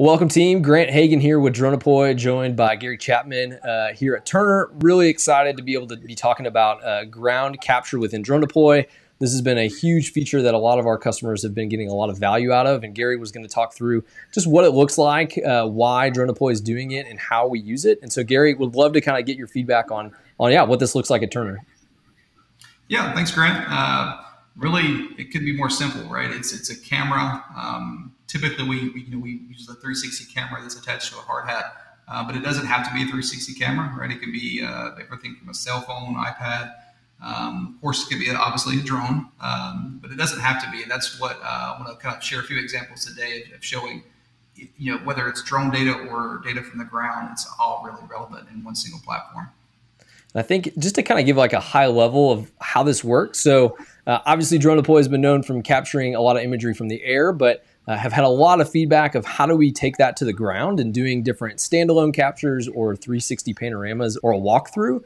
Welcome team, Grant Hagen here with DroneDeploy, joined by Gary Chapman here at Turner. Really excited to be able to be talking about ground capture within DroneDeploy. This has been a huge feature that a lot of our customers have been getting a lot of value out of, and Gary was going to talk through just what it looks like, why DroneDeploy is doing it, and how we use it. And so Gary, would love to kind of get your feedback on what this looks like at Turner. Yeah, thanks Grant. Really, it could be more simple, right? It's a camera. Typically, we use a 360 camera that's attached to a hard hat, but it doesn't have to be a 360 camera, right? It can be everything from a cell phone, iPad. Of course, it could be obviously a drone, but it doesn't have to be. And that's what I want to kind of share a few examples today of showing, whether it's drone data or data from the ground, it's all really relevant in one single platform. I think just to kind of give like a high level of how this works. So obviously DroneDeploy has been known from capturing a lot of imagery from the air, but have had a lot of feedback of how do we take that to the ground and doing different standalone captures or 360 panoramas or a walkthrough.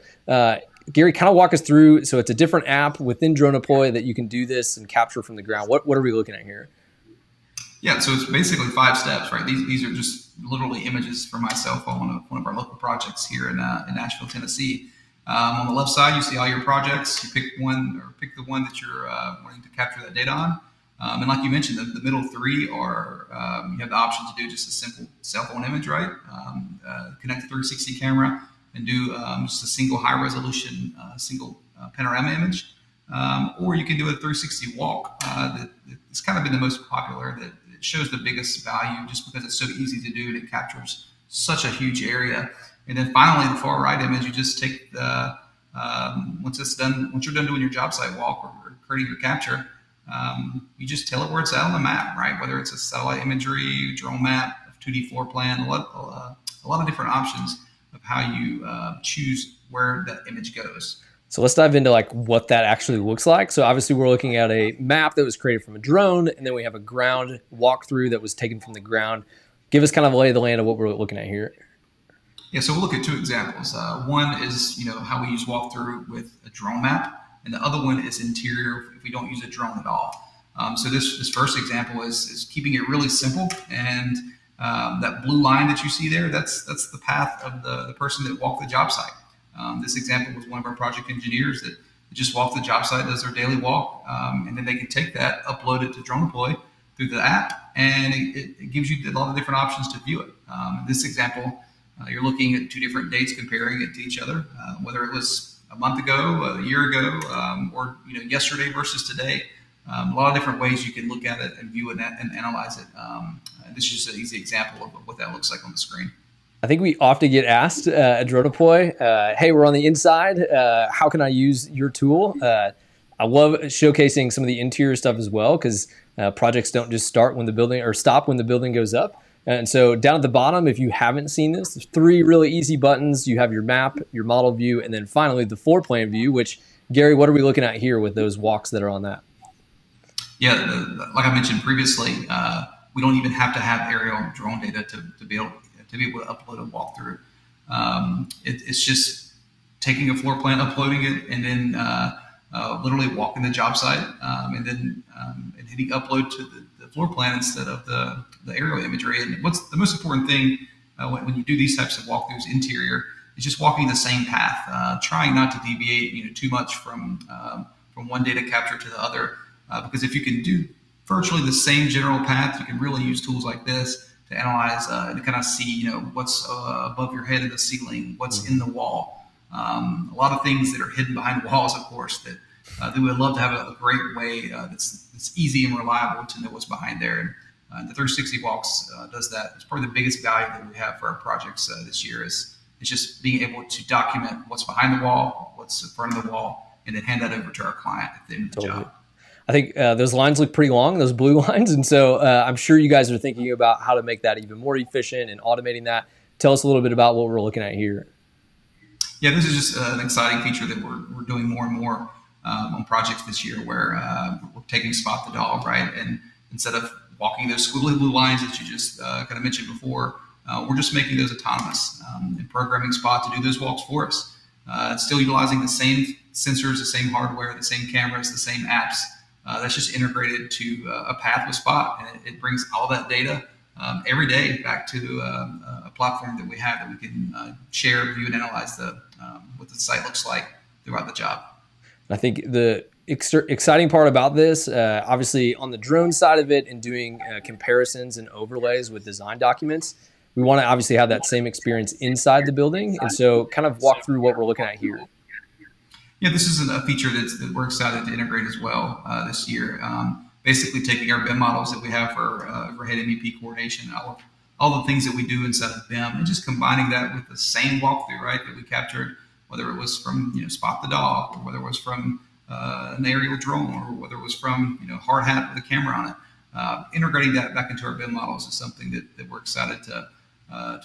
Gary, kind of walk us through. So it's a different app within DroneDeploy that you can do this and capture from the ground. What are we looking at here? Yeah, so it's basically 5 steps, right? These are just literally images from my cell phone of one of our local projects here in Nashville, Tennessee. On the left side, you see all your projects. You pick one, or pick the one that you're wanting to capture that data on. And like you mentioned, the middle 3 are, you have the option to do just a simple cell phone image, right? Connect the 360 camera and do just a single high resolution, single panorama image. Or you can do a 360 walk. It's kind of been the most popular, that it shows the biggest value just because it's so easy to do and it captures such a huge area. And then finally, the far right image, you just take the, once you're done doing your job site walk or creating your capture, you just tell it where it's at on the map, right? Whether it's a satellite imagery, drone map, 2D floor plan, a lot of different options of how you choose where that image goes. So let's dive into like what that actually looks like. So obviously we're looking at a map that was created from a drone, and then we have a ground walkthrough that was taken from the ground. Give us kind of a lay of the land of what we're looking at here. Yeah, so we'll look at 2 examples. One is, how we use walkthrough with a drone map, and the other one is interior if we don't use a drone at all. So this first example is keeping it really simple, and that blue line that you see there, that's the path of the person that walked the job site. This example was one of our project engineers that just walked the job site, does their daily walk, and then they can take that, upload it to DroneDeploy through the app, and it gives you a lot of different options to view it. In this example, you're looking at 2 different dates, comparing it to each other, whether it was a month ago, a year ago, or yesterday versus today. A lot of different ways you can look at it and view it and analyze it. This is just an easy example of what that looks like on the screen. I think we often get asked at DroneDeploy, hey, we're on the inside. How can I use your tool? I love showcasing some of the interior stuff as well, because projects don't just start when the building or stop when the building goes up. And so down at the bottom, if you haven't seen this, there's 3 really easy buttons. You have your map, your model view, and then finally the floor plan view, which, Gary, what are we looking at here with those walks that are on that? Yeah, like I mentioned previously, we don't even have to have aerial drone data to be able to upload a walkthrough. It's just taking a floor plan, uploading it, and then literally walking the job site, and then hitting upload to the floor plan instead of the aerial imagery. And what's the most important thing when you do these types of walkthroughs interior is just walking the same path, trying not to deviate too much from one data capture to the other, because if you can do virtually the same general path, you can really use tools like this to analyze and to kind of see what's above your head in the ceiling, what's in the wall. A lot of things that are hidden behind walls, of course, that we would love to have a great way that's easy and reliable to know what's behind there. And the 360 walks does that. It's probably the biggest value that we have for our projects this year is just being able to document what's behind the wall, what's in front of the wall, and then hand that over to our client at the end of the job. I think those lines look pretty long, those blue lines. And so I'm sure you guys are thinking about how to make that even more efficient and automating that. Tell us a little bit about what we're looking at here. Yeah, this is just an exciting feature that we're doing more and more on projects this year, where we're taking Spot the dog, right? And instead of walking those squiggly blue lines that you just kind of mentioned before, we're just making those autonomous and programming Spot to do those walks for us. It's still utilizing the same sensors, the same hardware, the same cameras, the same apps. That's just integrated to a path with Spot, and it brings all that data every day back to a platform that we have that we can share, view, and analyze the what the site looks like throughout the job. I think the exciting part about this, obviously on the drone side of it and doing comparisons and overlays with design documents, we want to obviously have that same experience inside the building. And so kind of walk through what we're looking at here. Yeah, this is a feature that we're excited to integrate as well this year. Basically taking our BIM models that we have for head MEP coordination, all the things that we do inside of BIM, and just combining that with the same walkthrough, right, that we captured, whether it was from, Spot the dog, or whether it was from an aerial drone, or whether it was from, hard hat with a camera on it. Integrating that back into our BIM models is something that we're excited to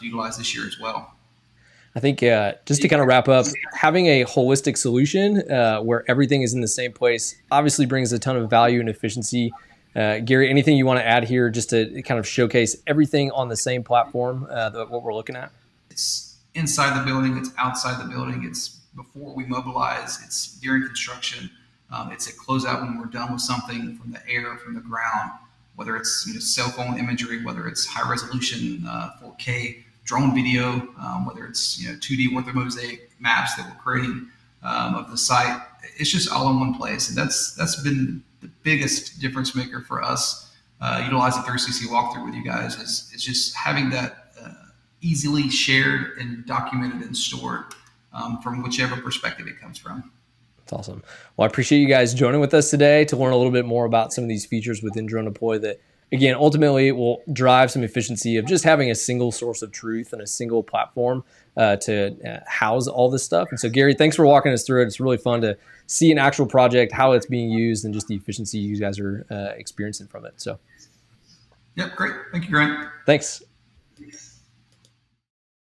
utilize this year as well. I think just to kind of wrap up, having a holistic solution where everything is in the same place obviously brings a ton of value and efficiency. Gary, anything you want to add here just to kind of showcase everything on the same platform, what we're looking at? It's inside the building, it's outside the building, it's before we mobilize, it's during construction, it's a closeout when we're done with something from the air, from the ground, whether it's cell phone imagery, whether it's high resolution 4K, drone video, whether it's 2D orthomosaic maps that we're creating of the site. It's just all in one place, and that's been the biggest difference maker for us. Utilizing 360 walkthrough with you guys is just having that easily shared and documented and stored from whichever perspective it comes from. That's awesome. Well, I appreciate you guys joining with us today to learn a little bit more about some of these features within DroneDeploy that, again, ultimately it will drive some efficiency of just having a single source of truth and a single platform to house all this stuff. And so, Gary, thanks for walking us through it. It's really fun to see an actual project, how it's being used, and just the efficiency you guys are experiencing from it. So, yep, great. Thank you, Grant. Thanks.